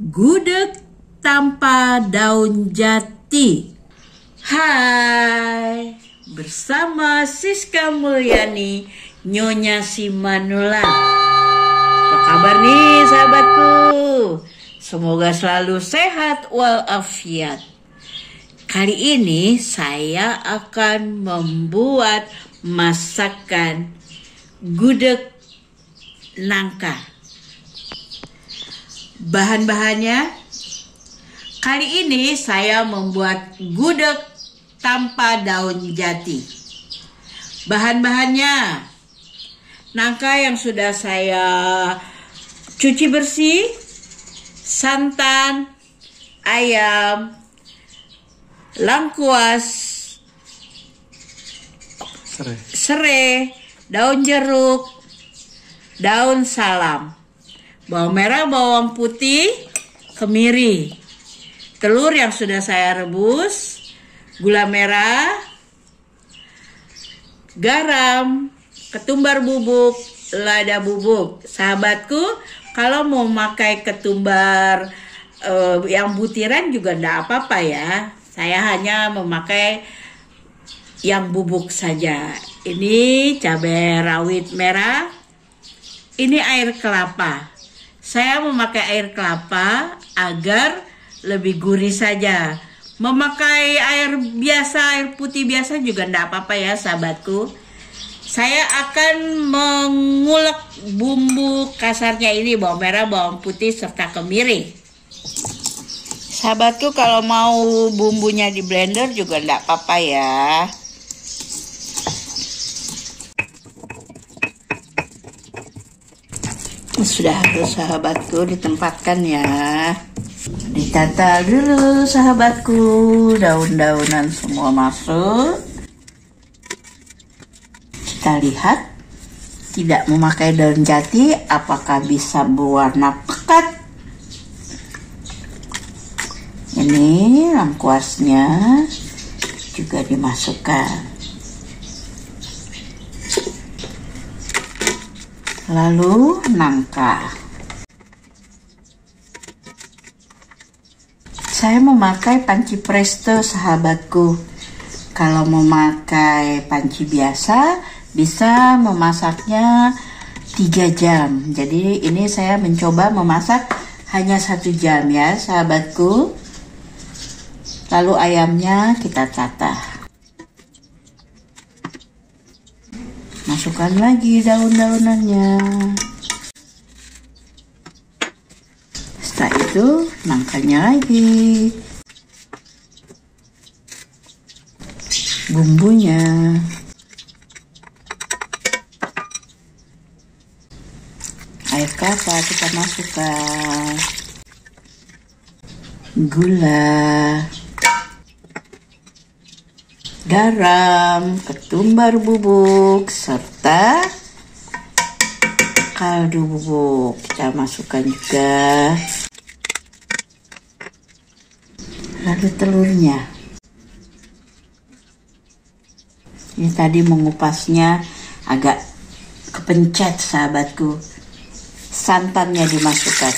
Gudeg tanpa daun jati. Hai, bersama Siska Mulyani, Nyonya Simanula. Apa kabar nih sahabatku? Semoga selalu sehat walafiat. Kali ini saya akan membuat masakan gudeg nangka. Bahan-bahannya, kali ini saya membuat gudeg tanpa daun jati. Bahan-bahannya, nangka yang sudah saya cuci bersih, santan, ayam, lengkuas, serai, daun jeruk, daun salam, bawang merah, bawang putih, kemiri, telur yang sudah saya rebus, gula merah, garam, ketumbar bubuk, lada bubuk. Sahabatku, kalau mau pakai ketumbar yang butiran juga enggak apa-apa ya. Saya hanya memakai yang bubuk saja. Ini cabai rawit merah, ini air kelapa. Saya memakai air kelapa agar lebih gurih saja. Memakai air biasa, air putih biasa juga enggak apa-apa ya sahabatku. Saya akan mengulek bumbu kasarnya ini, bawang merah, bawang putih, serta kemiri. Sahabatku, kalau mau bumbunya di blender juga enggak apa-apa ya. Sudah hampir sahabatku, ditempatkan ya. Ditata dulu sahabatku, daun-daunan semua masuk. Kita lihat, tidak memakai daun jati apakah bisa berwarna pekat. Ini lengkuasnya juga dimasukkan. Lalu nangka. Saya memakai panci presto sahabatku. Kalau memakai panci biasa bisa memasaknya 3 jam. Jadi ini saya mencoba memasak hanya 1 jam ya sahabatku. Lalu ayamnya kita tata. Masukkan lagi daun-daunannya. Setelah itu nangkanya lagi, bumbunya, air kelapa kita masukkan, gula, garam, ketumbar bubuk, serta kaldu bubuk kita masukkan juga. Lalu telurnya, ini tadi mengupasnya agak kepencet sahabatku. Santannya dimasukkan.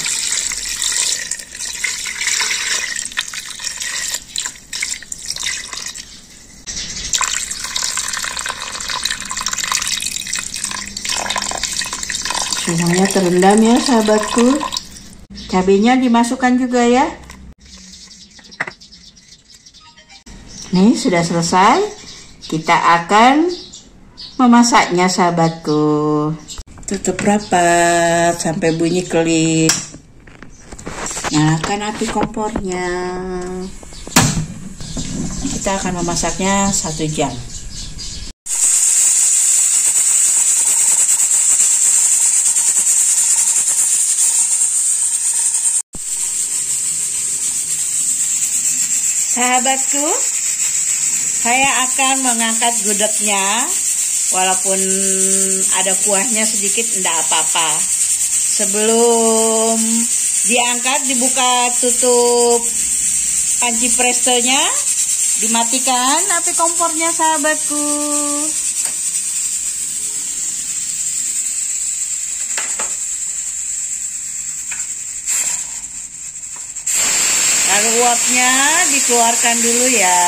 Semuanya terendam ya sahabatku. Cabenya dimasukkan juga ya. Nih, sudah selesai. Kita akan memasaknya sahabatku. Tutup rapat sampai bunyi klip. Nyalakan api kompornya. Kita akan memasaknya 1 jam. Sahabatku, saya akan mengangkat gudegnya, walaupun ada kuahnya sedikit enggak apa-apa. Sebelum diangkat, dibuka tutup panci prestonya, dimatikan api kompornya sahabatku. Lalu uapnya dikeluarkan dulu ya.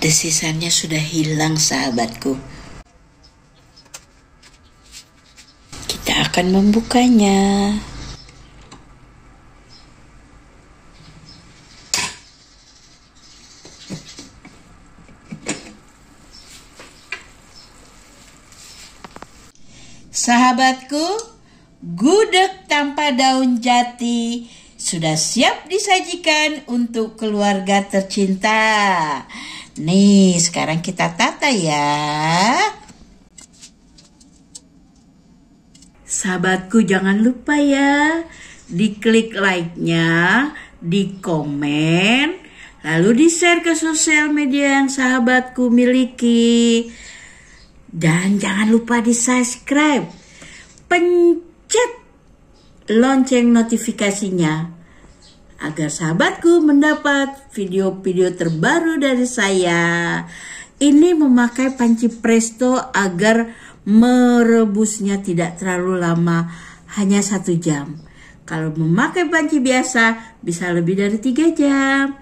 Desisannya sudah hilang, sahabatku. Kita akan membukanya. Sahabatku, gudeg tanpa daun jati sudah siap disajikan untuk keluarga tercinta. Nih, sekarang kita tata ya. Sahabatku, jangan lupa ya, diklik like-nya, di komen, lalu di-share ke sosial media yang sahabatku miliki. Dan jangan lupa di-subscribe. Pencet lonceng notifikasinya agar sahabatku mendapat video-video terbaru dari saya. Ini memakai panci presto agar merebusnya tidak terlalu lama, hanya 1 jam. Kalau memakai panci biasa bisa lebih dari 3 jam.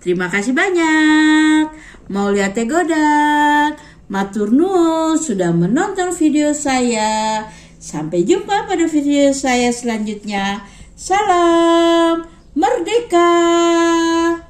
Terima kasih banyak. Mau lihat teh Gudeg. Matur nuwun sudah menonton video saya. Sampai jumpa pada video saya selanjutnya. Salam Merdeka!